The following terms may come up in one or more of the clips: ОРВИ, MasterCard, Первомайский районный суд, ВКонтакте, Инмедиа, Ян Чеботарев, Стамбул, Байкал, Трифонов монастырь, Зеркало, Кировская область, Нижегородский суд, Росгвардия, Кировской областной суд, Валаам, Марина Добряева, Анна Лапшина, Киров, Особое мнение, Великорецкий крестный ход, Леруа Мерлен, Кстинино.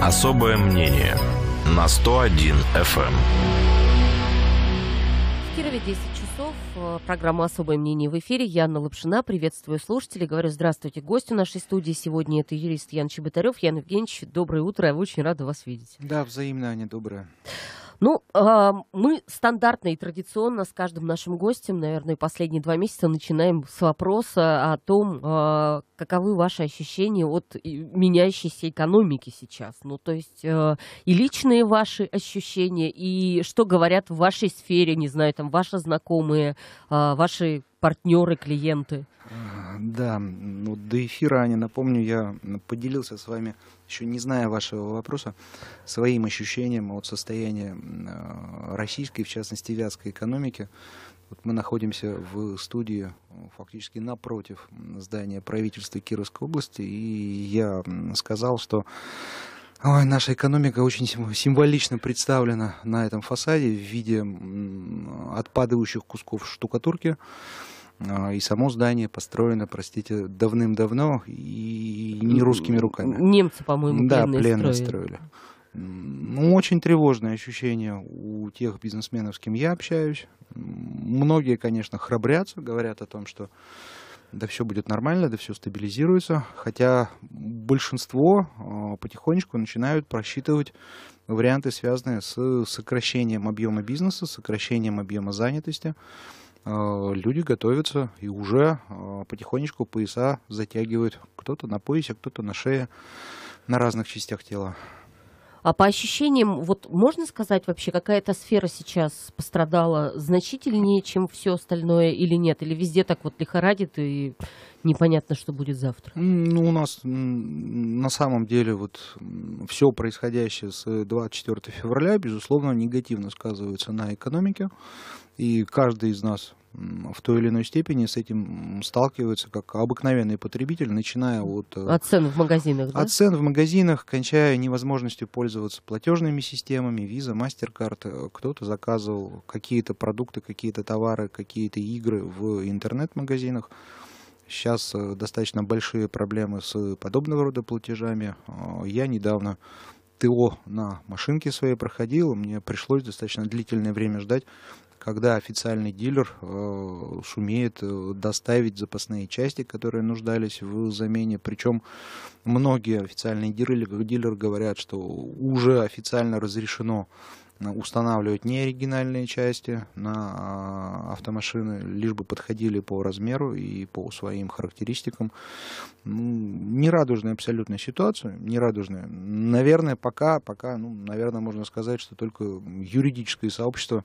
Особое мнение на 101 FM. В Кирове 10 часов. Программа «Особое мнение» в эфире. Я Анна Лапшина. Приветствую слушателей. Говорю здравствуйте гостю нашей студии. Сегодня это юрист Ян Чеботарев. Ян Евгеньевич, доброе утро. Я очень рада вас видеть. Да, взаимно, Аня, доброе. Ну, мы стандартно и традиционно с каждым нашим гостем, наверное, последние 2 месяца начинаем с вопроса о том, каковы ваши ощущения от меняющейся экономики сейчас. Ну, то есть и личные ваши ощущения, и что говорят в вашей сфере, не знаю, там, ваши знакомые, ваши партнеры, клиенты. Да, ну, до эфира, Аня, напомню, я поделился с вами, еще не зная вашего вопроса, своим ощущением от состояния российской, в частности, вятской экономики. Вот мы находимся в студии фактически напротив здания правительства Кировской области, и я сказал, что ой, наша экономика очень символично представлена на этом фасаде в виде отпадающих кусков штукатурки. И само здание построено, простите, давным-давно и не русскими руками. Немцы, по-моему, пленные строили. Ну, очень тревожное ощущение у тех бизнесменов, с кем я общаюсь. Многие, конечно, храбрятся, говорят о том, что да все будет нормально, да все стабилизируется. Хотя большинство потихонечку начинают просчитывать варианты, связанные с сокращением объема бизнеса, сокращением объема занятости. Люди готовятся и уже потихонечку пояса затягивают. Кто-то на поясе, кто-то на шее, на разных частях тела. А по ощущениям, вот можно сказать вообще, какая-то сфера сейчас пострадала значительнее, чем все остальное или нет? Или везде так вот лихорадит и непонятно, что будет завтра? Ну, у нас на самом деле вот все происходящее с 24 февраля, безусловно, негативно сказывается на экономике. И каждый из нас в той или иной степени с этим сталкивается как обыкновенный потребитель, начиная от цен в магазинах, да? От цен в магазинах, кончая невозможностью пользоваться платежными системами, Visa, MasterCard. Кто-то заказывал какие-то продукты, какие-то товары, какие-то игры в интернет-магазинах. Сейчас достаточно большие проблемы с подобного рода платежами. Я недавно ТО на машинке своей проходил, мне пришлось достаточно длительное время ждать, когда официальный дилер сумеет доставить запасные части, которые нуждались в замене. Причем многие официальные дилеры говорят, что уже официально разрешено устанавливать неоригинальные части на автомашины, лишь бы подходили по размеру и по своим характеристикам. Ну, нерадужная абсолютная ситуация, нерадужная. Наверное, пока, можно сказать, что только юридическое сообщество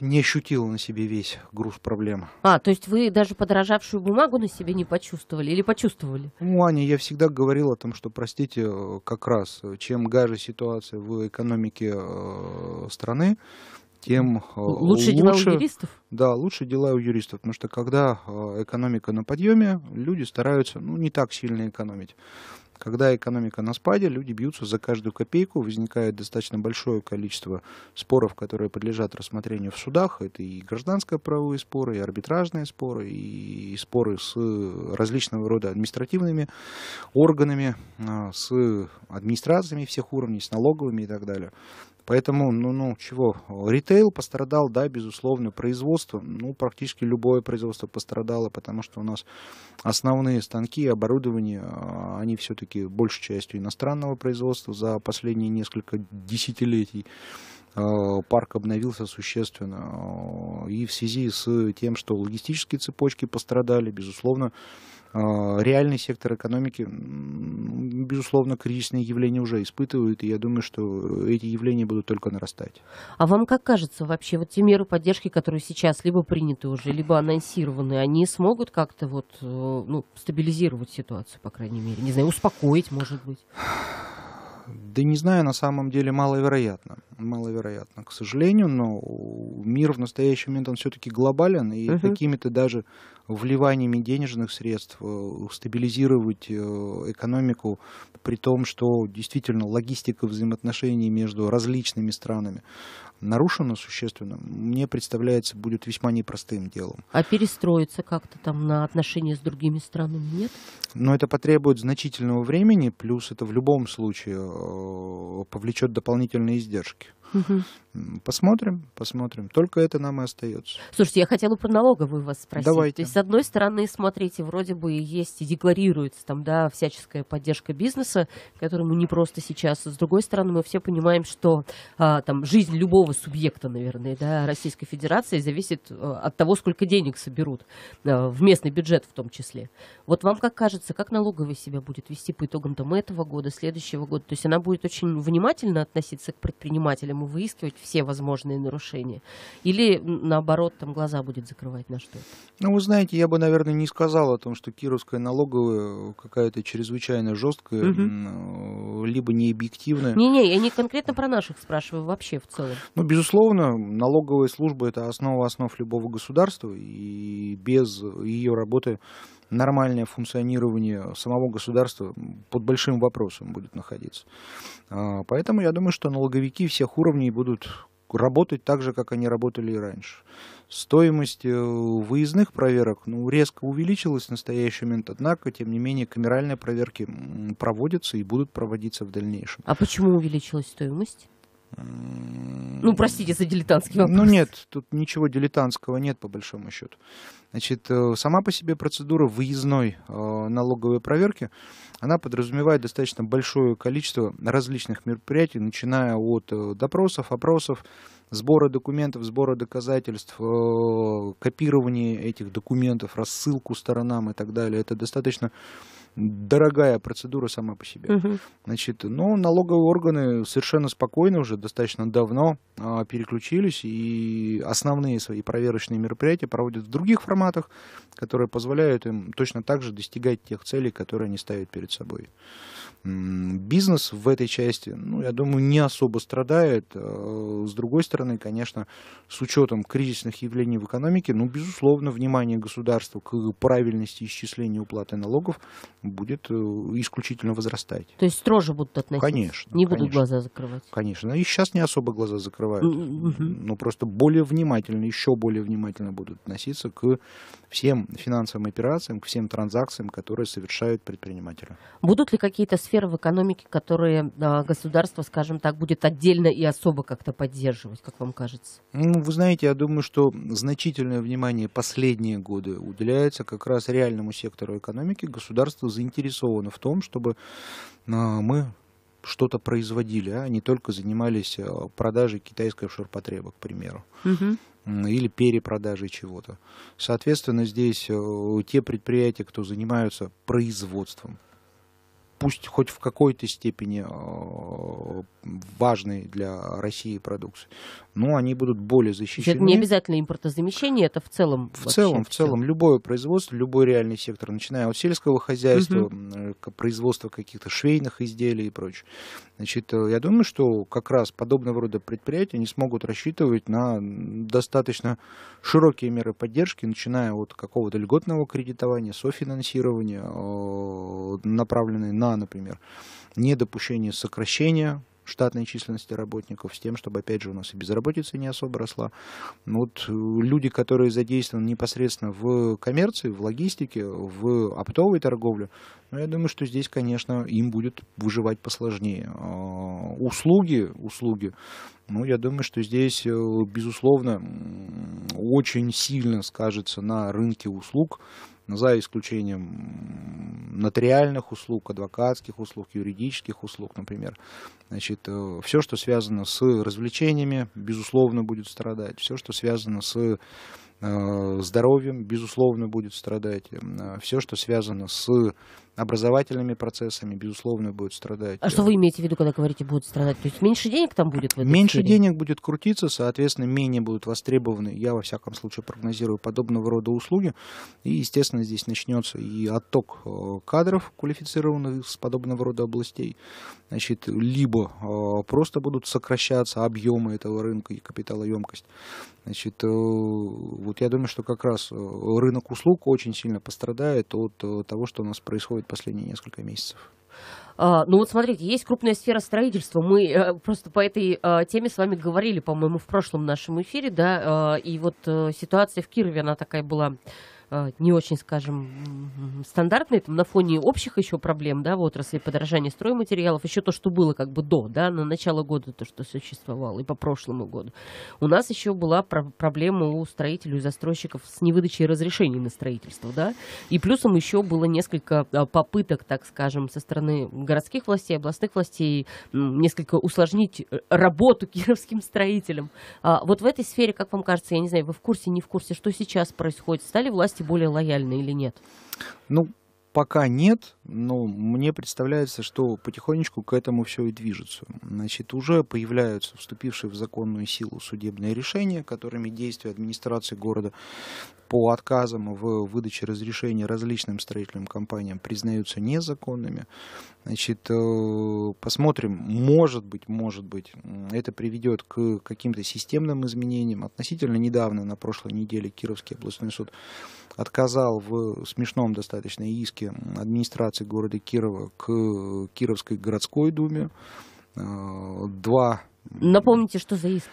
не ощутила на себе весь груз проблем. То есть вы даже подорожавшую бумагу на себе не почувствовали или почувствовали? Ну, Аня, я всегда говорил о том, что, простите, как раз, чем гаже ситуация в экономике страны, тем лучше дела у юристов. Да, лучше дела у юристов, потому что когда экономика на подъеме, люди стараются, ну, не так сильно экономить. Когда экономика на спаде, люди бьются за каждую копейку, возникает достаточно большое количество споров, которые подлежат рассмотрению в судах. Это и гражданско-правовые споры, и арбитражные споры, и споры с различного рода административными органами, с администрациями всех уровней, с налоговыми и так далее. Поэтому, ритейл пострадал, да, безусловно, производство, практически любое производство пострадало, потому что у нас основные станки, оборудование, они все-таки большей частью иностранного производства. За последние несколько десятилетий парк обновился существенно, и в связи с тем, что логистические цепочки пострадали, безусловно, реальный сектор экономики, безусловно, кризисные явления уже испытывают, и я думаю, что эти явления будут только нарастать. А вам как кажется вообще, вот те меры поддержки, которые сейчас либо приняты уже, либо анонсированы, они смогут как-то стабилизировать ситуацию, по крайней мере, не знаю, успокоить, может быть? Да не знаю, на самом деле маловероятно. Маловероятно, к сожалению, но мир в настоящий момент, он все-таки глобален, и какими-то даже вливаниями денежных средств стабилизировать экономику, при том, что действительно логистика взаимоотношений между различными странами нарушена существенно, мне представляется, будет весьма непростым делом. А перестроиться как-то там на отношения с другими странами нет? Но это потребует значительного времени, плюс это в любом случае повлечет дополнительные издержки. Посмотрим, посмотрим. Только это нам и остается. Слушайте, я хотела про налоговую вас спросить. Давайте. То есть, с одной стороны, смотрите, вроде бы есть и декларируется там, да, всяческая поддержка бизнеса, которому не просто сейчас. С другой стороны, мы все понимаем, что там жизнь любого субъекта, наверное, да, Российской Федерации зависит от того, сколько денег соберут в местный бюджет в том числе. Вот вам как кажется, как налоговая себя будет вести по итогам там, этого года, следующего года? То есть она будет очень внимательно относиться к предпринимателям, выискивать все возможные нарушения? Или, наоборот, там глаза будет закрывать на что-то? Ну, вы знаете, я бы, наверное, не сказал о том, что кировская налоговая какая-то чрезвычайно жесткая, либо необъективная. Не-не, я не конкретно про наших спрашиваю, вообще в целом. Ну, безусловно, налоговая служба – это основа основ любого государства, и без ее работы нормальное функционирование самого государства под большим вопросом будет находиться. Поэтому я думаю, что налоговики всех уровней будут работать так же, как они работали и раньше. Стоимость выездных проверок, ну, резко увеличилась в настоящий момент, однако, тем не менее, камеральные проверки проводятся и будут проводиться в дальнейшем. А почему увеличилась стоимость? Ну, простите за дилетантский вопрос. Ну, нет, тут ничего дилетантского нет, по большому счету. Значит, сама по себе процедура выездной налоговой проверки, она подразумевает достаточно большое количество различных мероприятий, начиная от допросов, опросов, сбора документов, сбора доказательств, копирования этих документов, рассылку сторонам и так далее. Это достаточно дорогая процедура сама по себе. Значит, но налоговые органы совершенно спокойно уже достаточно давно переключились, и основные свои проверочные мероприятия проводят в других форматах, которые позволяют им точно так же достигать тех целей, которые они ставят перед собой. Бизнес в этой части, ну, я думаю, не особо страдает. С другой стороны, конечно, с учетом кризисных явлений в экономике, ну, безусловно, внимание государства к правильности исчисления уплаты налогов будет исключительно возрастать. То есть строже будут относиться? Конечно. Не будут глаза закрывать? Конечно. И сейчас не особо глаза закрывают. Но просто более внимательно, еще более внимательно будут относиться к всем финансовым операциям, к всем транзакциям, которые совершают предприниматели. Будут ли какие-то сферы в экономике, которые государство, скажем так, будет отдельно и особо как-то поддерживать, как вам кажется? Ну, вы знаете, я думаю, что значительное внимание последние годы уделяется как раз реальному сектору экономики. Государство заинтересовано в том, чтобы мы что-то производили, а не только занимались продажей китайской вширпотреба, к примеру, или перепродажей чего-то. Соответственно, здесь те предприятия, кто занимаются производством, пусть хоть в какой-то степени важной для России продукции, но они будут более защищены. Это не обязательно импортозамещение, это в целом? В целом, любое производство, любой реальный сектор, начиная от сельского хозяйства, производства каких-то швейных изделий и прочее. Значит, я думаю, что как раз подобного рода предприятия не смогут рассчитывать на достаточно широкие меры поддержки, начиная от какого-то льготного кредитования, софинансирования, направленной на, например, недопущение сокращения штатной численности работников с тем, чтобы, опять же, у нас и безработица не особо росла. Но вот люди, которые задействованы непосредственно в коммерции, в логистике, в оптовой торговле, ну, я думаю, что здесь, конечно, им будет выживать посложнее. Услуги, ну, я думаю, что здесь, безусловно, очень сильно скажется на рынке услуг, за исключением нотариальных услуг, адвокатских услуг, юридических услуг, например. Значит, все, что связано с развлечениями, безусловно, будет страдать. Все, что связано с здоровьем, безусловно, будет страдать. Все, что связано с образовательными процессами, безусловно, будет страдать. А что вы имеете в виду, когда говорите, будут страдать? То есть меньше денег там будет? Меньше денег будет крутиться, соответственно, менее будут востребованы, я, во всяком случае, прогнозирую, подобного рода услуги. И, естественно, здесь начнется и отток кадров, квалифицированных с подобного рода областей. Значит, либо просто будут сокращаться объемы этого рынка и капиталоемкость. Значит, вот я думаю, что как раз рынок услуг очень сильно пострадает от того, что у нас происходит последние несколько месяцев. Ну вот смотрите, есть крупная сфера строительства. Мы просто по этой теме с вами говорили, по-моему, в прошлом нашем эфире, да, и вот ситуация в Кирове, она такая была не очень, скажем, стандартной, там, на фоне общих еще проблем, да, в отрасли подорожания стройматериалов, еще то, что было как бы до, да, на начало года, то, что существовало, и по прошлому году. У нас еще была проблема у строителей, у застройщиков с невыдачей разрешений на строительство, да, и плюсом еще было несколько попыток, так скажем, со стороны городских властей, областных властей, несколько усложнить работу кировским строителям. Вот в этой сфере, как вам кажется, я не знаю, вы в курсе, не в курсе, что сейчас происходит? Стали власти более лояльны или нет? Ну, пока нет, но мне представляется, что потихонечку к этому все и движется. Значит, уже появляются вступившие в законную силу судебные решения, которыми действия администрации города по отказам в выдаче разрешения различным строительным компаниям признаются незаконными. Значит, посмотрим, может быть, это приведет к каким-то системным изменениям. Относительно недавно, на прошлой неделе, Кировский областной суд отказал в смешном достаточно иске администрации города Кирова к Кировской городской думе. Напомните, что за иск?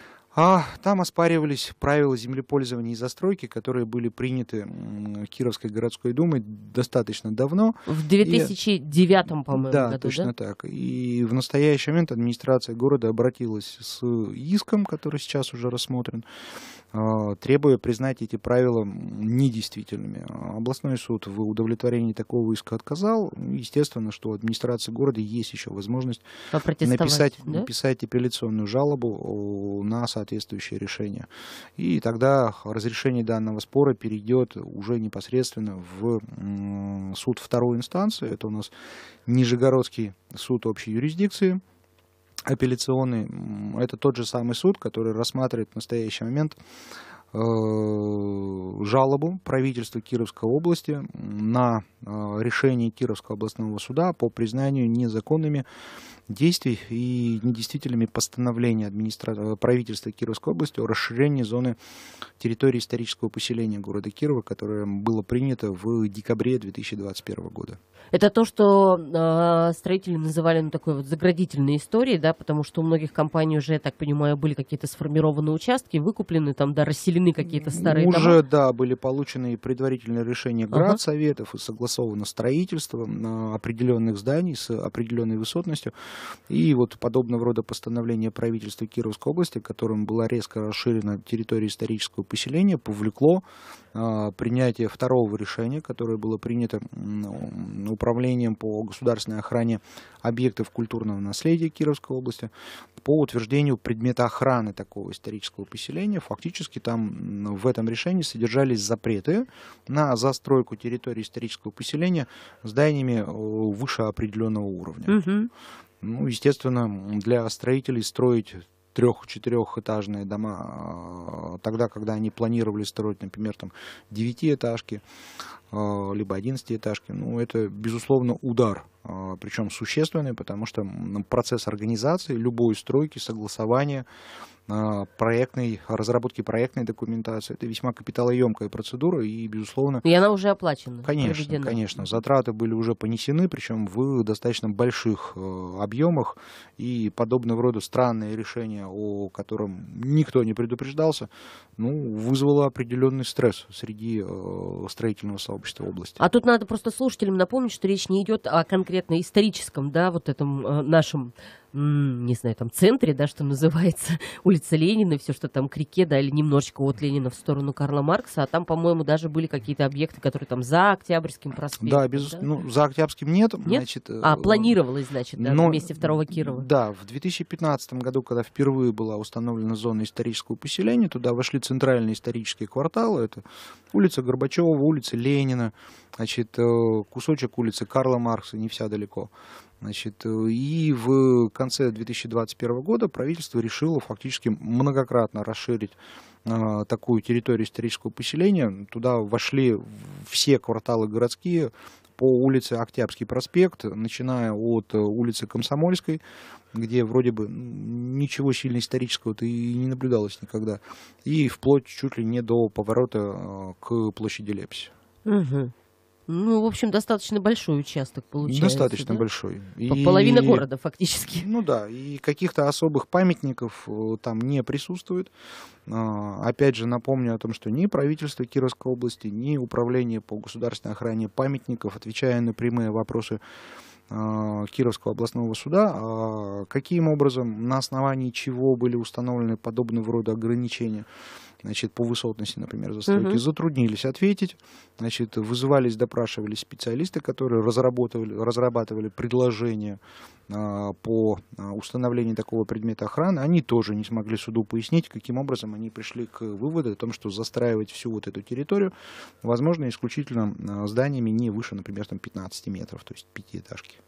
Там оспаривались правила землепользования и застройки, которые были приняты Кировской городской думой достаточно давно. В 2009, по-моему, да, году, точно, да? Так. И в настоящий момент администрация города обратилась с иском, который сейчас уже рассмотрен, требуя признать эти правила недействительными. Областной суд в удовлетворении такого иска отказал. Естественно, что у администрации города есть еще возможность написать апелляционную жалобу на соответствующее решение. И тогда разрешение данного спора перейдет уже непосредственно в суд второй инстанции. Это у нас Нижегородский суд общей юрисдикции, апелляционный. Это тот же самый суд, который рассматривает в настоящий момент жалобу правительства Кировской области на решение Кировского областного суда по признанию незаконными действий и недействительными постановления правительства Кировской области о расширении зоны территории исторического поселения города Кирова, которое было принято в декабре 2021 года. Это то, что строители называли, ну, такой вот заградительной историей, да, потому что у многих компаний уже, я так понимаю, были какие-то сформированы участки, выкуплены, там, да, расселены какие-то старые дома. Уже, да, были получены предварительные решения градсоветов и согласовано строительство определенных зданий с определенной высотностью. И вот подобного рода постановление правительства Кировской области, которым была резко расширена территория исторического поселения, повлекло принятие второго решения, которое было принято управлением по государственной охране объектов культурного наследия Кировской области по утверждению предмета охраны такого исторического поселения. Фактически там в этом решении содержались запреты на застройку территории исторического поселения зданиями выше определенного уровня. Ну, естественно, для строителей строить трех-четырехэтажные дома тогда, когда они планировали строить, например, там, девятиэтажки, либо 11-этажки, ну, это, безусловно, удар, причем существенный, потому что процесс организации любой стройки, согласования, разработки проектной документации, это весьма капиталоемкая процедура, и, безусловно... И она уже оплачена. Конечно, проведена. Конечно. Затраты были уже понесены, причем в достаточно больших объемах, и подобного рода странные решения, о котором никто не предупреждался, ну, вызвало определенный стресс среди строительного сообщества. Области. А тут надо просто слушателям напомнить, что речь не идет о конкретно историческом, да, вот этом нашем не знаю, там центре, да, что называется, улица Ленина, все, что там к реке, да, или немножечко от Ленина в сторону Карла Маркса, а там, по-моему, даже были какие-то объекты, которые там за Октябрьским проспектом. Да, ну, за Октябрьским нет? Значит, а, планировалось, значит, да, но, на месте второго Кирова. Да, в 2015 году, когда впервые была установлена зона исторического поселения, туда вошли центральные исторические кварталы, это улица Горбачева, улица Ленина, значит, кусочек улицы Карла Маркса, не вся далеко. Значит, и в конце 2021 года правительство решило фактически многократно расширить такую территорию исторического поселения. Туда вошли все кварталы городские по улице Октябрьский проспект, начиная от улицы Комсомольской, где вроде бы ничего сильно исторического-то и не наблюдалось никогда, и вплоть чуть ли не до поворота к площади Лепси. Угу. Ну, в общем, достаточно большой участок получается. Достаточно, да? Большой. И... половина города фактически. Ну да, и каких-то особых памятников там не присутствует. Опять же, напомню о том, что ни правительство Кировской области, ни управление по государственной охране памятников, отвечая на прямые вопросы Кировского областного суда, каким образом, на основании чего были установлены подобного рода ограничения, значит, по высотности, например, застройки, затруднились ответить, значит, вызывались, допрашивались специалисты, которые разрабатывали предложения по установлению такого предмета охраны. Они тоже не смогли суду пояснить, каким образом они пришли к выводу о том, что застраивать всю вот эту территорию возможно исключительно зданиями не выше, например, там 15 метров, то есть пятиэтажки.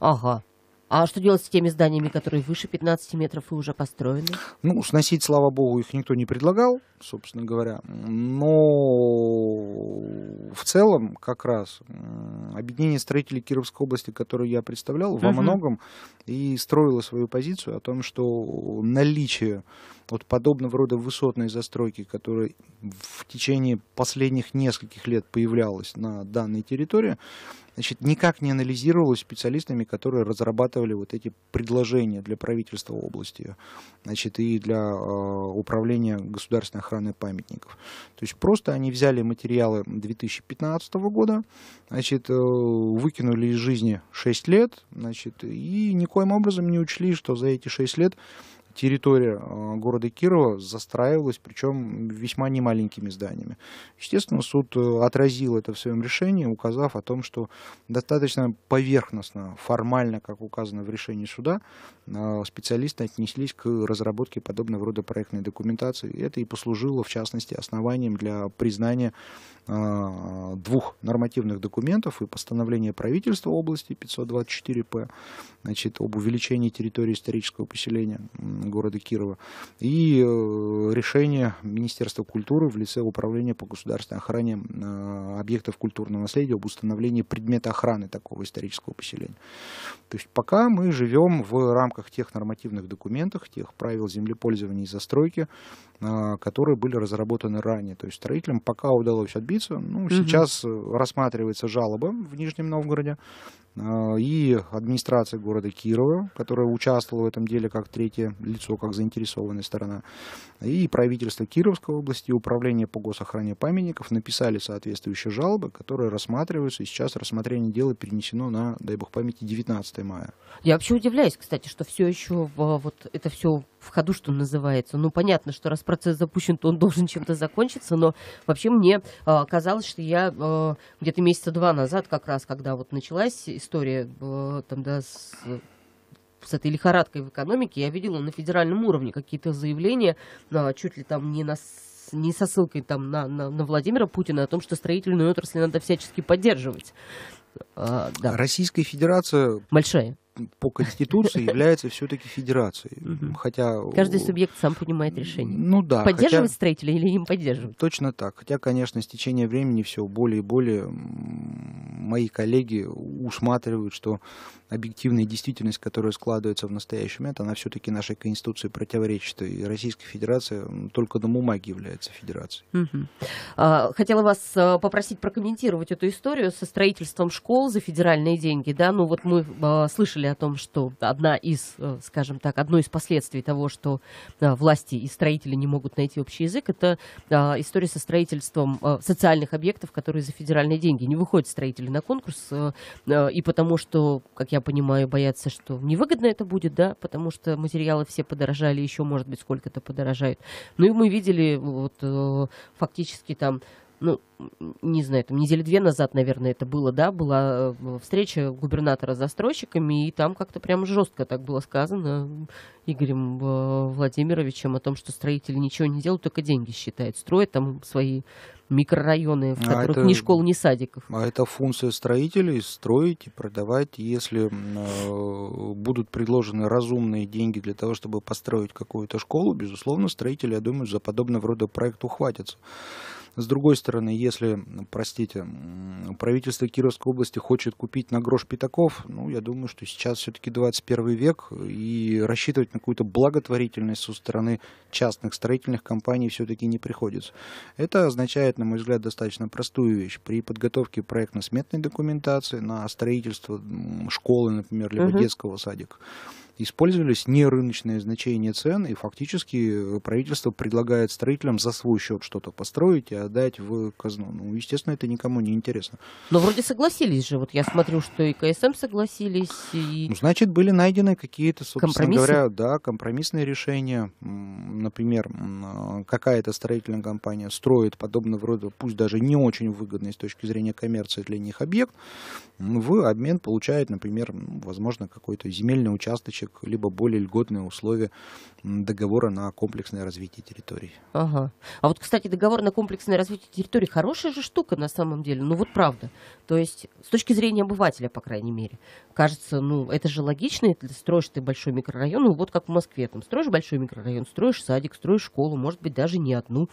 Ага. А что делать с теми зданиями, которые выше 15 метров и уже построены? Ну, сносить, слава богу, их никто не предлагал, собственно говоря. Но в целом, как раз, объединение строителей Кировской области, которое я представлял, во многом и строило свою позицию о том, что наличие вот подобного рода высотной застройки, которая в течение последних нескольких лет появлялась на данной территории, значит, никак не анализировалось специалистами, которые разрабатывали вот эти предложения для правительства области, значит, и для управления государственной охраны памятников. То есть просто они взяли материалы 2015 года, значит, выкинули из жизни 6 лет, значит, и никоим образом не учли, что за эти 6 лет территория города Кирова застраивалась, причем весьма немаленькими зданиями. Естественно, суд отразил это в своем решении, указав о том, что достаточно поверхностно, формально, как указано в решении суда, специалисты отнеслись к разработке подобного рода проектной документации. Это и послужило, в частности, основанием для признания двух нормативных документов и постановления правительства области 524-П, значит, об увеличении территории исторического поселения города Кирова, и решение Министерства культуры в лице управления по государственной охране объектов культурного наследия об установлении предмета охраны такого исторического поселения. То есть пока мы живем в рамках тех нормативных документов, тех правил землепользования и застройки, которые были разработаны ранее. То есть строителям пока удалось отбиться. Ну, сейчас рассматривается жалоба в Нижнем Новгороде, и администрация города Кирова, которая участвовала в этом деле как третье лицо, как заинтересованная сторона, и правительство Кировской области, и управление по госохране памятников написали соответствующие жалобы, которые рассматриваются, и сейчас рассмотрение дела перенесено на, дай бог памяти, 19 мая. Я вообще удивляюсь, кстати, что все еще вот это все в ходу, что называется. Ну, понятно, что раз процесс запущен, то он должен чем-то закончиться, но вообще мне казалось, что я где-то месяца два назад, как раз, когда вот началась история там, да, с этой лихорадкой в экономике, я видела на федеральном уровне какие-то заявления, чуть ли там не со ссылкой там на Владимира Путина, о том, что строительную отрасль надо всячески поддерживать. Да. Российская Федерация большая. По Конституции является все-таки федерацией. Хотя... каждый субъект сам принимает решение. Ну да. Поддерживать строителей или не поддерживать? Точно так. Хотя, конечно, с течением времени все более и более мои коллеги усматривают, что объективная действительность, которая складывается в настоящий момент, она все-таки нашей Конституции противоречит. И Российская Федерация только на бумаге является федерацией. Хотела вас попросить прокомментировать эту историю со строительством школ за федеральные деньги. Да? Ну вот мы слышали о том, что одно из последствий того, что власти и строители не могут найти общий язык, это история со строительством социальных объектов, которые за федеральные деньги. Не выходят строители на конкурс, и потому что, как я понимаю, боятся, что невыгодно это будет, да, потому что материалы все подорожали, еще, может быть, сколько-то подорожают. Ну и мы видели вот фактически там, ну, не знаю, там недели две назад, наверное, это было, да, была встреча губернатора с застройщиками, и там как-то прям жестко так было сказано Игорем Владимировичем о том, что строители ничего не делают, только деньги считают, строят там свои микрорайоны, в которых ни школ, ни садиков. А это функция строителей — строить и продавать. Если будут предложены разумные деньги для того, чтобы построить какую-то школу, безусловно, строители, я думаю, за подобного рода проект ухватятся. С другой стороны, если, простите, правительство Кировской области хочет купить на грош пятаков, ну, я думаю, что сейчас все-таки 21 век, и рассчитывать на какую-то благотворительность со стороны частных строительных компаний все-таки не приходится. Это означает, на мой взгляд, достаточно простую вещь. При подготовке проектно-сметной документации на строительство школы, например, либо детского садика, использовались нерыночные значения цен, и фактически правительство предлагает строителям за свой счет что-то построить и отдать в казну. Ну, естественно, это никому не интересно. Но вроде согласились же. Вот я смотрю, что и КСМ согласились. И... Ну, значит, были найдены какие-то, собственно говоря, да, компромиссные решения. Например, какая-то строительная компания строит подобного рода, пусть даже не очень выгодный с точки зрения коммерции для них объект, в обмен получает, например, возможно, какой-то земельный участочек, либо более льготные условия договора на комплексное развитие территории. Ага. А вот, кстати, договор на комплексное развитие территории — хорошая же штука на самом деле. Ну вот правда. То есть с точки зрения обывателя, по крайней мере, кажется, ну это же логично, если строишь ты большой микрорайон, ну вот как в Москве, там строишь большой микрорайон, строишь садик, строишь школу, может быть, даже не одну.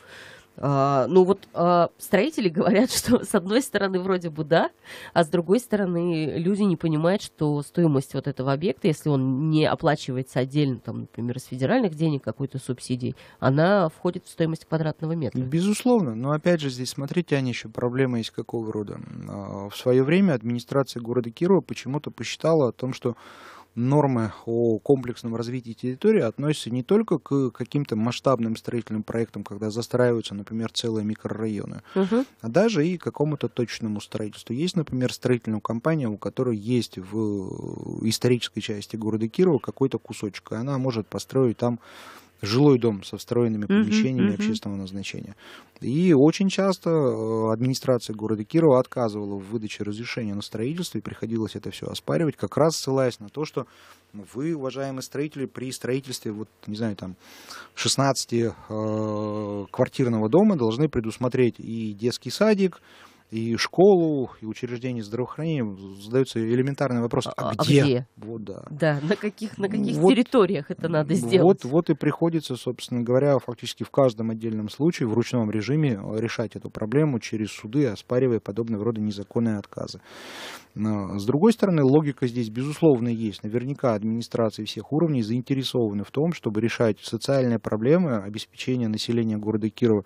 Ну вот строители говорят, что с одной стороны вроде бы да, а с другой стороны люди не понимают, что стоимость вот этого объекта, если он не оплачивается отдельно, там, например, из федеральных денег какой-то субсидий, она входит в стоимость квадратного метра. Безусловно, но опять же здесь, смотрите, Аня, еще проблема есть какого рода. В свое время администрация города Кирова почему-то посчитала о том, что нормы о комплексном развитии территории относятся не только к каким-то масштабным строительным проектам, когда застраиваются, например, целые микрорайоны, а даже и к какому-то точному строительству. Есть, например, строительную компанию, у которой есть в исторической части города Кирова какой-то кусочек, и она может построить там жилой дом со встроенными помещениями общественного назначения. И очень часто администрация города Кирова отказывала в выдаче разрешения на строительство, и приходилось это все оспаривать, как раз ссылаясь на то, что вы, уважаемые строители, при строительстве, вот, не знаю, там, 16-квартирного дома должны предусмотреть и детский садик, и школу, и учреждение здравоохранения. Задаются элементарные вопросы. А где? Вот, да. Да, на каких вот, территориях это надо сделать? Вот и приходится, собственно говоря, фактически в каждом отдельном случае в ручном режиме решать эту проблему через суды, оспаривая подобного рода незаконные отказы. С другой стороны, логика здесь, безусловно, есть. Наверняка администрации всех уровней заинтересованы в том, чтобы решать социальные проблемы обеспечения населения города Кирова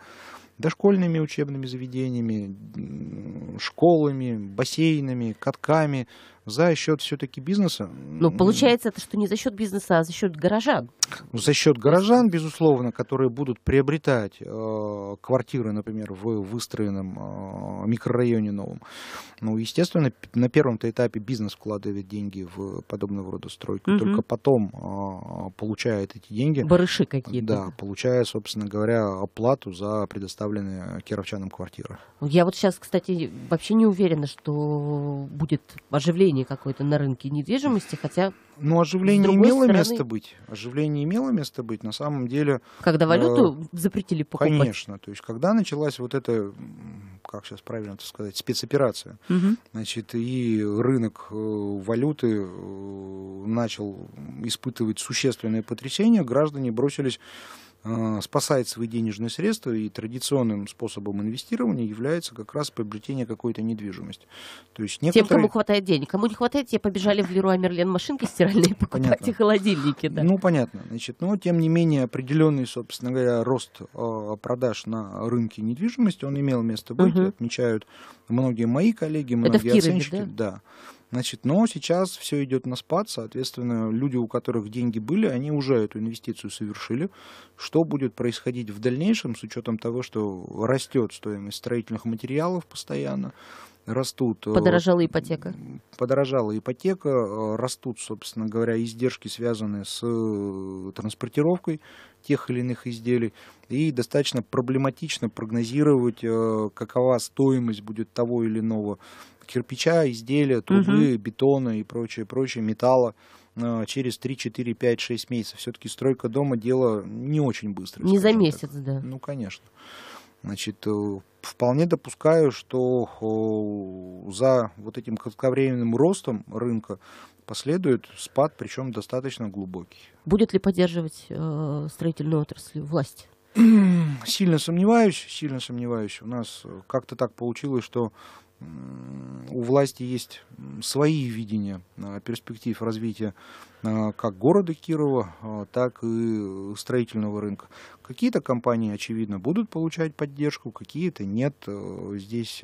дошкольными учебными заведениями, школами, бассейнами, катками, за счет все-таки бизнеса. Но получается, это что не за счет бизнеса, а за счет горожан. За счет горожан, безусловно, которые будут приобретать квартиры, например, в выстроенном микрорайоне новом. Ну, естественно, на первом-то этапе бизнес вкладывает деньги в подобного рода стройку, только потом получает эти деньги. Барыши какие-то. Да, получая, собственно говоря, оплату за предоставленные кировчанам квартиры. Я вот сейчас, кстати, вообще не уверена, что будет оживление какое-то на рынке недвижимости, хотя... Ну, оживление имело место быть. Оживление имело место быть, на самом деле... Когда валюту запретили покупать. Конечно, то есть, когда началась вот эта, как сейчас правильно это сказать, спецоперация, значит, и рынок валюты начал испытывать существенное потрясение, граждане бросились спасает свои денежные средства, и традиционным способом инвестирования является как раз приобретение какой-то недвижимости. То есть некоторые... Тем, кому хватает денег. Кому не хватает, те побежали в Леруа Мерлен машинки стиральные покупать, понятно, и холодильники. Да. Ну, понятно. Значит, но, тем не менее, определенный, собственно говоря, рост продаж на рынке недвижимости, он имел место быть, отмечают многие мои коллеги, многие оценщики. Да? Да. Значит, но сейчас все идет на спад, соответственно, люди, у которых деньги были, они уже эту инвестицию совершили. Что будет происходить в дальнейшем, с учетом того, что растет стоимость строительных материалов постоянно, растут... Подорожала ипотека. Подорожала ипотека, растут, собственно говоря, издержки, связанные с транспортировкой тех или иных изделий. И достаточно проблематично прогнозировать, какова стоимость будет того или иного кирпича, изделия, трубы, бетона и прочее, металла через 3, 4, 5, 6 месяцев. Все-таки стройка дома — дело не очень быстрое. Не за месяц, да. Ну, конечно. Значит, вполне допускаю, что за вот этим кратковременным ростом рынка последует спад, причем достаточно глубокий. Будет ли поддерживать строительную отрасль власть? Сильно сомневаюсь. У нас как-то так получилось, что у власти есть свои видения перспектив развития как города Кирова, так и строительного рынка. Какие-то компании, очевидно, будут получать поддержку, какие-то нет. Здесь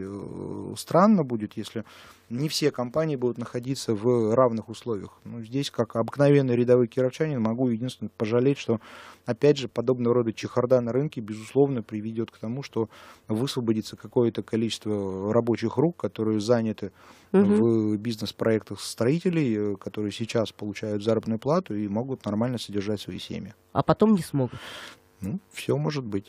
странно будет, если не все компании будут находиться в равных условиях. Ну, здесь, как обыкновенный рядовой кировчанин, могу единственное пожалеть, что, опять же, подобного рода чехарда на рынке, безусловно, приведет к тому, что высвободится какое-то количество рабочих рук, которые заняты в бизнес-проектах строителей, которые сейчас получают заработную плату и могут нормально содержать свои семьи. А потом не смогут. Ну, все может быть.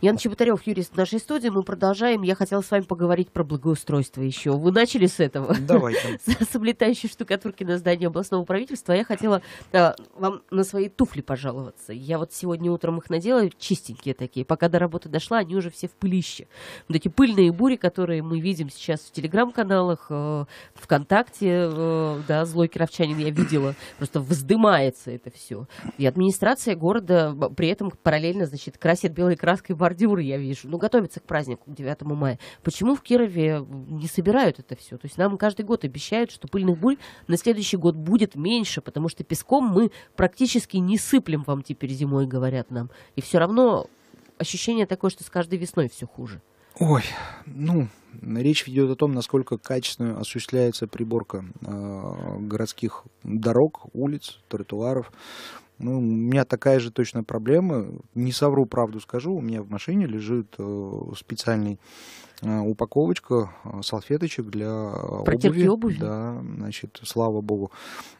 Ян Чеботарев, юрист нашей студии. Мы продолжаем. Я хотела с вами поговорить про благоустройство еще. Вы начали с этого? Давайте. С облетающей штукатурки на здании областного правительства. Я хотела вам на свои туфли пожаловаться. Я вот сегодня утром их надела, чистенькие такие. Пока до работы дошла, они уже все в пылище. Вот эти пыльные бури, которые мы видим сейчас в телеграм-каналах, ВКонтакте, да, злой кировчанин я видела. Просто вздымается это все. И администрация города при этом параллельно, значит, красит белые краской бордюры, я вижу. Ну, готовится к празднику, к 9 мая. Почему в Кирове не собирают это все? То есть нам каждый год обещают, что пыльных бурь на следующий год будет меньше, потому что песком мы практически не сыплем вам теперь зимой, говорят нам. И все равно ощущение такое, что с каждой весной все хуже. Ой, ну, речь идет о том, насколько качественно осуществляется приборка городских дорог, улиц, тротуаров. Ну, у меня такая же точно проблема, не совру, правду скажу, у меня в машине лежит специальная упаковочка салфеточек для обуви. Обувь? Да, значит, слава богу.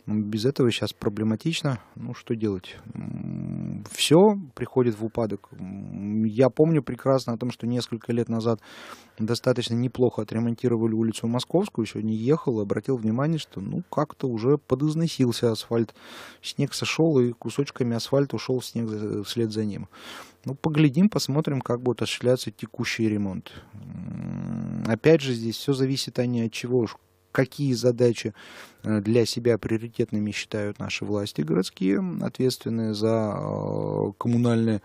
Без этого сейчас проблематично, ну, что делать? Все приходит в упадок. Я помню прекрасно о том, что несколько лет назад достаточно неплохо отремонтировали улицу Московскую, сегодня ехал и обратил внимание, что, ну, как-то уже подозносился асфальт, снег сошел, и кусочками асфальта ушел снег вслед за ним. Ну, поглядим, посмотрим, как будет осуществляться текущий ремонт. Опять же, здесь все зависит они от чего, какие задачи для себя приоритетными считают наши власти городские, ответственные за коммунальные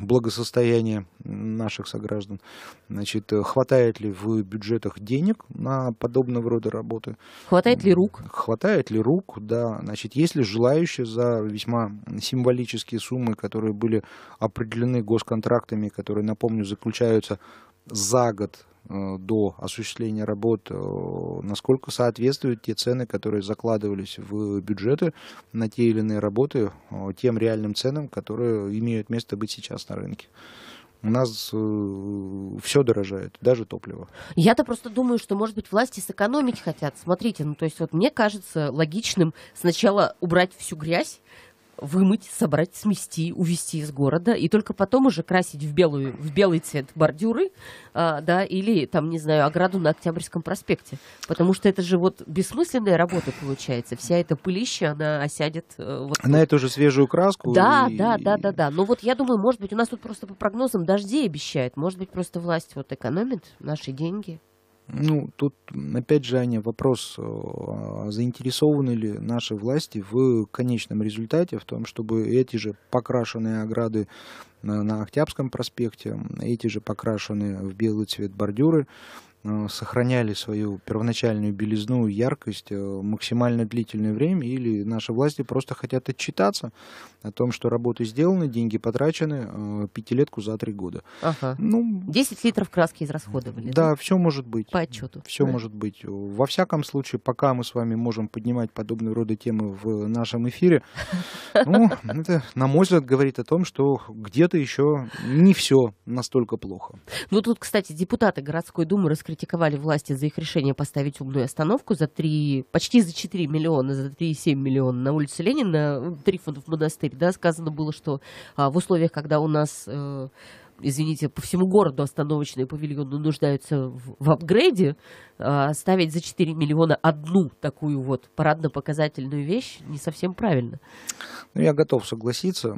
благосостояние наших сограждан. Значит, хватает ли в бюджетах денег на подобного рода работы? Хватает ли рук? Хватает ли рук, да. Значит, есть ли желающие за весьма символические суммы, которые были определены госконтрактами, которые, напомню, заключаются за год до осуществления работ, насколько соответствуют те цены, которые закладывались в бюджеты на те или иные работы, тем реальным ценам, которые имеют место быть сейчас на рынке. У нас все дорожает, даже топливо. Я-то просто думаю, что, может быть, власти сэкономить хотят. Смотрите, ну то есть вот мне кажется логичным сначала убрать всю грязь, вымыть, собрать, смести, увезти из города, и только потом уже красить в белый цвет бордюры, да, или, там, не знаю, ограду на Октябрьском проспекте. Потому что это же вот бессмысленная работа получается. Вся эта пылища, она осядет... Вот на эту же свежую краску. Да, и... да. Но вот я думаю, может быть, у нас тут просто по прогнозам дождей обещают. Может быть, просто власть вот экономит наши деньги. Ну, тут, опять же, Аня, вопрос, заинтересованы ли наши власти в конечном результате, в том, чтобы эти же покрашенные ограды на Октябрьском проспекте, эти же покрашенные в белый цвет бордюры сохраняли свою первоначальную белизну, яркость максимально длительное время, или наши власти просто хотят отчитаться о том, что работы сделаны, деньги потрачены, пятилетку за 3 года. Ага. Ну, 10 литров краски израсходовали. Да, да? Все может быть. По отчету. Все может быть. Во всяком случае, пока мы с вами можем поднимать подобные рода темы в нашем эфире, ну, это, на мой взгляд, говорит о том, что где-то еще не все настолько плохо. Ну, тут, кстати, депутаты городской думы раскритиковали власти за их решение поставить умную остановку за 3, почти за 4 миллиона, за 3,7 миллиона на улице Ленина, Трифонов монастырь, да, сказано было, что в условиях, когда у нас... извините, по всему городу остановочные павильоны нуждаются в апгрейде, ставить за 4 миллиона одну такую вот парадно-показательную вещь не совсем правильно. Ну, я готов согласиться.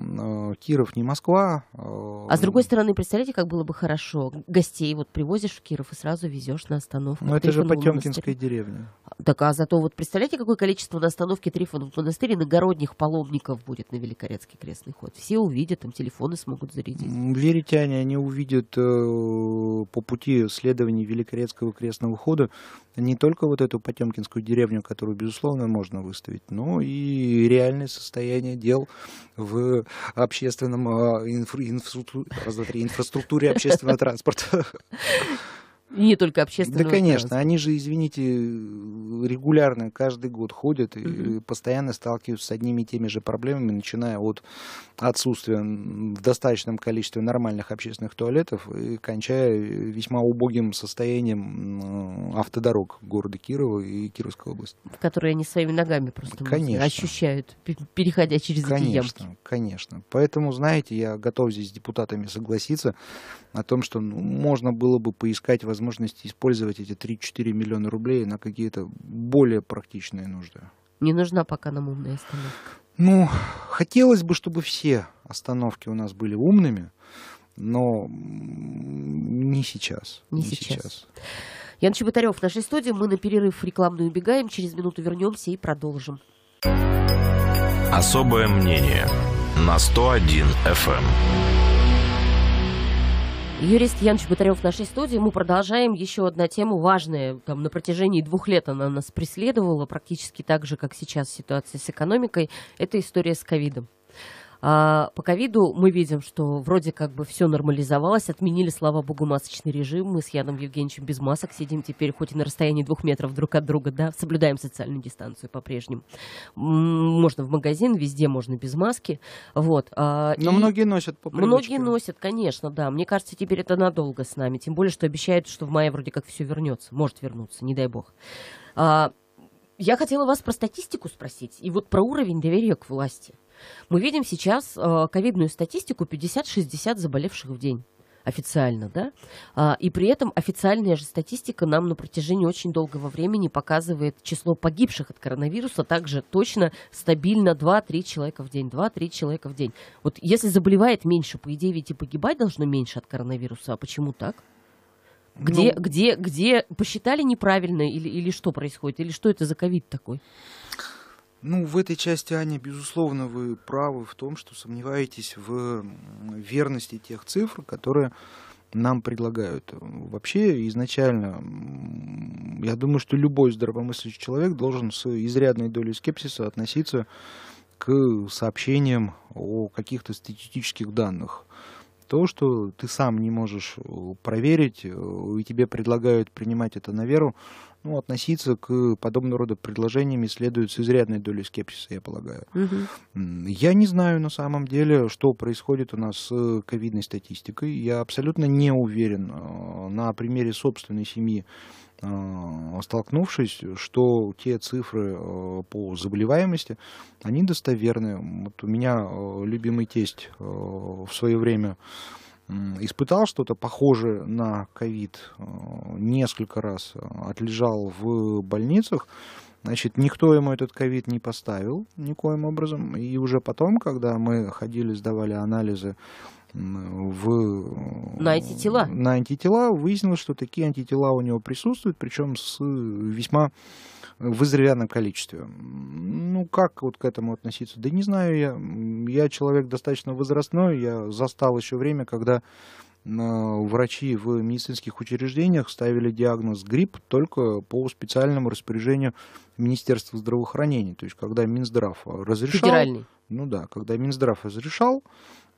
Киров не Москва. А с другой стороны, представляете, как было бы хорошо. Гостей вот привозишь в Киров и сразу везешь на остановку. Ну, это же Потемкинская деревня. Так, а зато вот представляете, какое количество на остановке Трифонов монастыря иногородних паломников будет на Великорецкий крестный ход. Все увидят, там телефоны смогут зарядить. Верите, они увидят по пути следования Великорецкого крестного хода не только вот эту Потемкинскую деревню, которую, безусловно, можно выставить, но и реальное состояние дел в общественном инфраструктуре общественного транспорта. Не только общественного. Да, конечно. Они же, извините, регулярно каждый год ходят и постоянно сталкиваются с одними и теми же проблемами, начиная от отсутствия в достаточном количестве нормальных общественных туалетов и кончая весьма убогим состоянием автодорог города Кирова и Кировской области. Которые они своими ногами просто ощущают, переходя через эти ямки. Конечно. Поэтому, знаете, я готов здесь с депутатами согласиться о том, что можно было бы поискать возможности использовать эти 3-4 миллиона рублей на какие-то более практичные нужды. Не нужна пока нам умная остановка. Ну, хотелось бы, чтобы все остановки у нас были умными, но не сейчас. Не сейчас. Ян Чеботарев в нашей студии. Мы на перерыв рекламный убегаем. Через минуту вернемся и продолжим. Особое мнение на 101 FM. Юрист Ян Чеботарев в нашей студии. Мы продолжаем. Еще одна тема важная. Там, на протяжении 2 лет она нас преследовала, практически так же, как сейчас ситуация с экономикой. Это история с ковидом. По ковиду мы видим, что вроде как бы все нормализовалось. Отменили, слава богу, масочный режим. Мы с Яном Евгеньевичем без масок сидим теперь, хоть и на расстоянии 2 метров друг от друга, да, соблюдаем социальную дистанцию по-прежнему. Можно в магазин, везде можно без маски. Вот. Но и многие носят по привычке. Многие носят, конечно, да. Мне кажется, теперь это надолго с нами. Тем более, что обещают, что в мае вроде как все вернется. Может вернуться, не дай бог. Я хотела вас про статистику спросить. И вот про уровень доверия к власти. Мы видим сейчас ковидную статистику 50-60 заболевших в день официально, да? И при этом официальная же статистика нам на протяжении очень долгого времени показывает число погибших от коронавируса также точно, стабильно 2-3 человека в день, 2-3 человека в день. Вот если заболевает меньше, по идее ведь и погибать должно меньше от коронавируса, а почему так? Где посчитали неправильно или что происходит, или что это за ковид такой? Ну, в этой части, Аня, безусловно, вы правы в том, что сомневаетесь в верности тех цифр, которые нам предлагают. Вообще, изначально, я думаю, что любой здравомыслящий человек должен с изрядной долей скепсиса относиться к сообщениям о каких-то статистических данных. То, что ты сам не можешь проверить, и тебе предлагают принимать это на веру, ну, относиться к подобного рода предложениям следует с изрядной долей скепсиса, я полагаю. Угу. Я не знаю на самом деле, что происходит у нас с ковидной статистикой. Я абсолютно не уверен на примере собственной семьи, столкнувшись, что те цифры по заболеваемости, они достоверны. Вот у меня любимый тесть в свое время испытал что-то похожее на ковид, несколько раз отлежал в больницах, значит, никто ему этот ковид не поставил никоим образом, и уже потом, когда мы ходили, сдавали анализы на антитела, выяснилось, что такие антитела у него присутствуют, причем с весьма в изрядном количестве. Ну, как вот к этому относиться? Да не знаю я. Я человек достаточно возрастной, я застал еще время, когда врачи в медицинских учреждениях ставили диагноз грипп только по специальному распоряжению Министерства здравоохранения. То есть, когда Минздрав разрешал... Федеральный. Ну да, когда Минздрав разрешал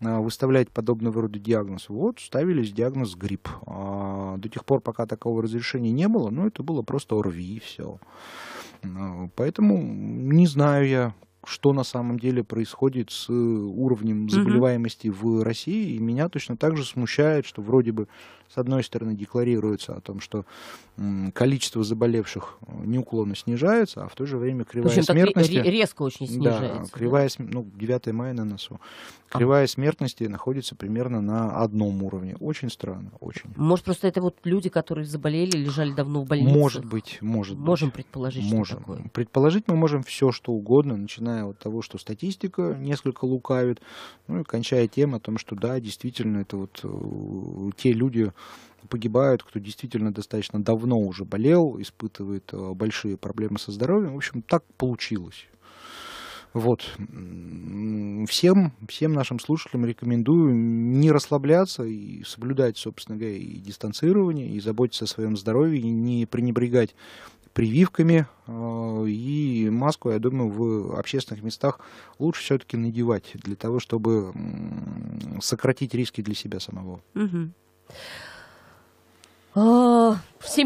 выставлять подобного рода диагноз, вот, ставились диагноз грипп. До тех пор, пока такого разрешения не было, ну, это было просто ОРВИ и все. Поэтому не знаю я, что на самом деле происходит с уровнем заболеваемости в России. И меня точно так же смущает, что вроде бы, с одной стороны, декларируется о том, что количество заболевших неуклонно снижается, а в то же время кривая смертности... резко очень снижается. Да, кривая, ну, 9 мая на носу. Кривая смертности находится примерно на одном уровне. Очень странно, очень. Может, просто это вот люди, которые заболели, лежали давно в больнице? Может быть, может быть. Можем предположить, что такое? Предположить мы можем все, что угодно, начиная от того, что статистика несколько лукавит, ну и кончая тем о том, что да, действительно, это вот те люди погибают, кто действительно достаточно давно уже болел, испытывает большие проблемы со здоровьем. В общем, так получилось. Вот. Всем нашим слушателям рекомендую не расслабляться и соблюдать, собственно говоря, и дистанцирование, и заботиться о своем здоровье, и не пренебрегать прививками, и маску, я думаю, в общественных местах лучше все-таки надевать для того, чтобы сократить риски для себя самого. 7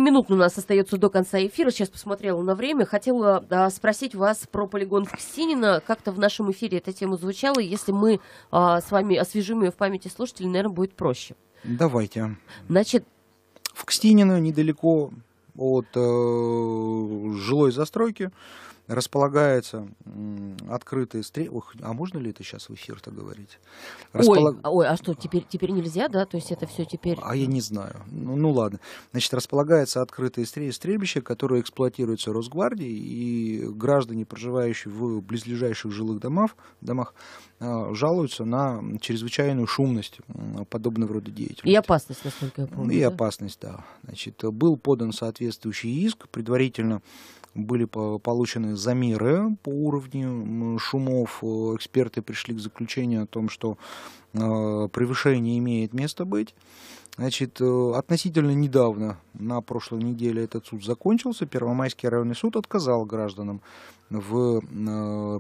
минут у нас остается до конца эфира. Сейчас посмотрела на время. Хотела спросить вас про полигон в Кстинино. Как-то в нашем эфире эта тема звучала. Если мы с вами освежим ее в памяти слушателей, наверное, будет проще. Давайте. Значит, в Кстинино, недалеко от жилой застройки, располагается открытая стрелка. А можно ли это сейчас в эфир-то говорить? Ой, а что, теперь нельзя, да? То есть это все теперь... А я не знаю. Ну ладно. Значит, располагается открытое стрельбище, которое эксплуатируется Росгвардией, и граждане, проживающие в близлежащих жилых домах, жалуются на чрезвычайную шумность подобного рода деятельности. И опасность, насколько я помню. И опасность, да. Значит, был подан соответствующий иск, предварительно были получены замеры по уровню шумов. Эксперты пришли к заключению о том, что превышение имеет место быть. Значит, относительно недавно, на прошлой неделе, этот суд закончился. Первомайский районный суд отказал гражданам в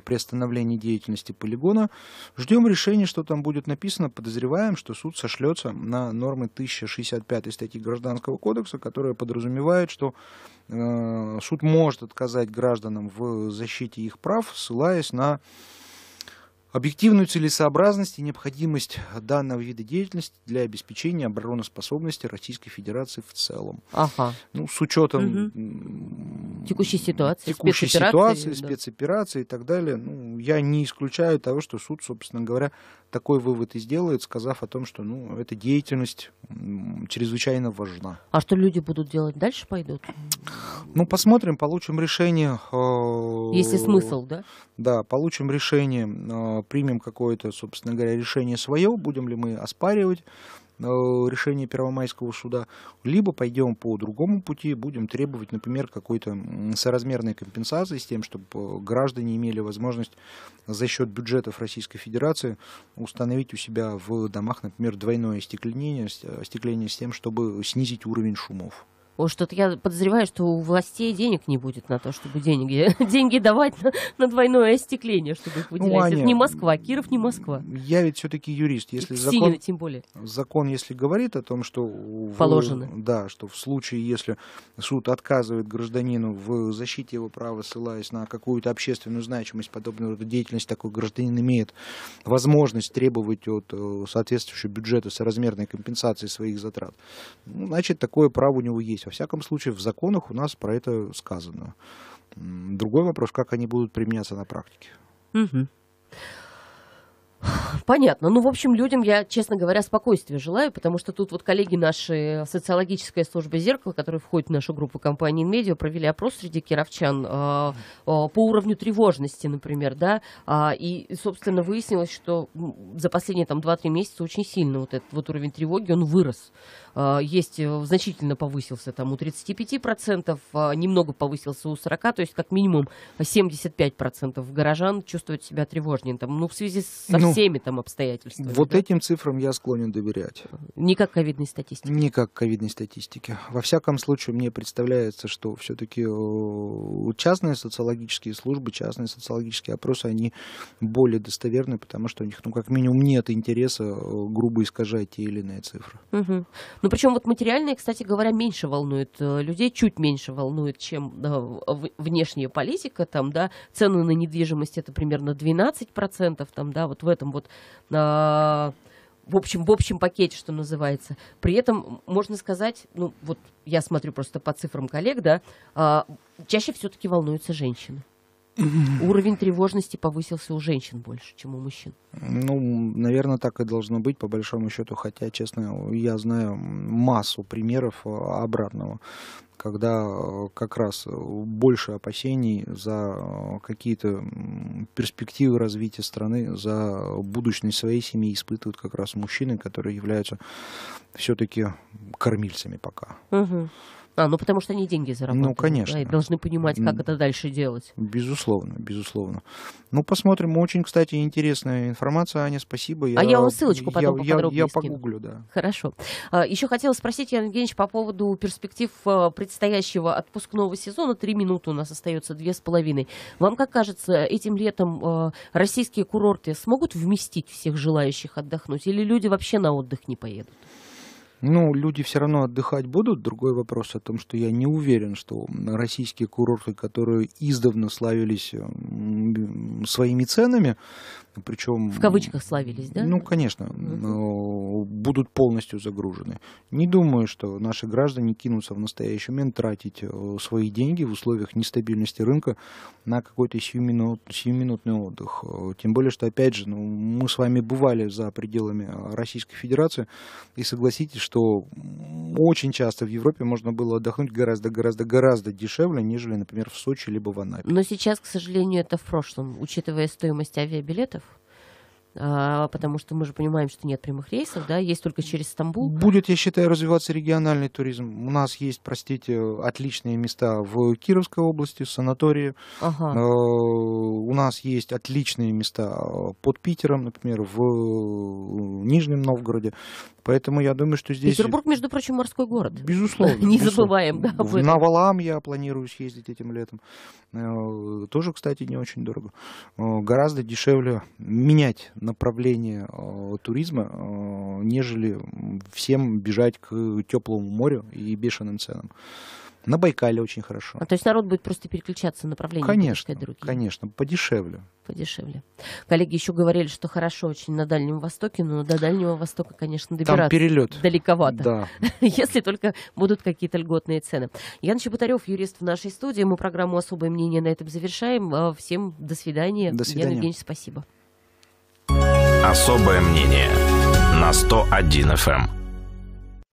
приостановлении деятельности полигона. Ждем решения, что там будет написано. Подозреваем, что суд сошлется на нормы 1065 статьи Гражданского кодекса, которая подразумевает, что суд может отказать гражданам в защите их прав, ссылаясь на объективную целесообразность и необходимость данного вида деятельности для обеспечения обороноспособности Российской Федерации в целом. Ага. Ну, с учетом текущей ситуации, спецоперации и так далее, ну, я не исключаю того, что суд, собственно говоря, такой вывод и сделает, сказав о том, что, ну, эта деятельность чрезвычайно важна. А что люди будут делать дальше, пойдут? Ну, посмотрим, получим решение. Если смысл, да? Да, получим решение, примем какое-то, собственно говоря, решение свое, будем ли мы оспаривать решение Первомайского суда, либо пойдем по другому пути, будем требовать, например, какой-то соразмерной компенсации с тем, чтобы граждане имели возможность за счет бюджетов Российской Федерации установить у себя в домах, например, двойное остекление с тем, чтобы снизить уровень шумов. Что-то я подозреваю, что у властей денег не будет на то, чтобы деньги давать на двойное остекление, чтобы их выделять. Ну, Аня, это не Москва, Киров не Москва. Я ведь все-таки юрист. Если Ксинина, тем более. Закон, если говорит о том, что положено. Да, что в случае, если суд отказывает гражданину в защите его права, ссылаясь на какую-то общественную значимость подобного рода деятельности, такой гражданин имеет возможность требовать от соответствующего бюджета соразмерной компенсации своих затрат. Ну, значит, такое право у него есть. Во всяком случае, в законах у нас про это сказано. Другой вопрос, как они будут применяться на практике. Угу. Понятно. Ну, в общем, людям я, честно говоря, спокойствия желаю, потому что тут вот коллеги наши, социологическая служба «Зеркало», которая входит в нашу группу компании «Инмедиа», провели опрос среди кировчан по уровню тревожности, например, да, и, собственно, выяснилось, что за последние там 2-3 месяца очень сильно вот этот вот уровень тревоги, он вырос. Значительно повысился там у 35%, немного повысился у 40%, то есть как минимум 75% горожан чувствуют себя тревожнее, там, ну, в связи со всеми там обстоятельствами? Вот да? Этим цифрам я склонен доверять. Не как ковидной статистике? Не как ковидной статистике. Во всяком случае, мне представляется, что все-таки частные социологические службы, частные социологические опросы, они более достоверны, потому что у них, ну, как минимум, нет интереса грубо искажать те или иные цифры. Угу. Ну, причем вот материальные, кстати говоря, меньше волнует людей, чуть меньше волнует, чем внешняя политика, там, да, цены на недвижимость — это примерно 12%, там, да, вот в этом вот, в общем пакете, что называется. При этом, можно сказать, ну, вот я смотрю просто по цифрам коллег, да, чаще все-таки волнуются женщины. Уровень тревожности повысился у женщин больше, чем у мужчин. Ну, наверное, так и должно быть, по большому счету. Хотя, честно, я знаю массу примеров обратного, когда как раз больше опасений за какие-то перспективы развития страны, за будущность своей семьи испытывают как раз мужчины, которые являются все-таки кормильцами пока. Угу. А, ну потому что они деньги зарабатывают. Ну, конечно. Да, и должны понимать, как это дальше делать. Безусловно, безусловно. Ну, посмотрим. Очень, кстати, интересная информация, Аня, спасибо. А я вам ссылочку потом поподробнее скину. Я погуглю, да. Хорошо. Еще хотела спросить, Ян Евгеньевич, по поводу перспектив предстоящего отпускного сезона. 3 минуты у нас остается, 2,5. Вам как кажется, этим летом российские курорты смогут вместить всех желающих отдохнуть? Или люди вообще на отдых не поедут? Ну, люди все равно отдыхать будут. Другой вопрос о том, что я не уверен, что российские курорты, которые издавна славились своими ценами, причем... В кавычках славились, да? Ну, конечно, будут полностью загружены. Не думаю, что наши граждане кинутся в настоящий момент тратить свои деньги в условиях нестабильности рынка на какой-то сиюминутный отдых. Тем более, что, опять же, ну, мы с вами бывали за пределами Российской Федерации, и согласитесь, что очень часто в Европе можно было отдохнуть гораздо дешевле, нежели, например, в Сочи либо в Анапе. Но сейчас, к сожалению, это в прошлом, учитывая стоимость авиабилетов, потому что мы же понимаем, что нет прямых рейсов, да, есть только через Стамбул. Будет, я считаю, развиваться региональный туризм. У нас есть, простите, отличные места в Кировской области, санатории. Ага. У нас есть отличные места под Питером, например, в Нижнем Новгороде. Поэтому я думаю, что здесь... Петербург, между прочим, морской город. Безусловно. Не забываем. На Валаам я планирую съездить этим летом. Тоже, кстати, не очень дорого. Гораздо дешевле менять направление туризма, нежели всем бежать к теплому морю и бешеным ценам. На Байкале очень хорошо. А то есть народ будет просто переключаться на направление? Конечно, конечно, подешевле. Подешевле. Коллеги еще говорили, что хорошо очень на Дальнем Востоке, но до Дальнего Востока, конечно, добираться там перелет далековато, да. Если только будут какие-то льготные цены. Ян Чеботарев, юрист в нашей студии. Мы программу «Особое мнение» на этом завершаем. Всем до свидания. До свидания. Ян Евгеньевич, спасибо. «Особое мнение» на 101 FM.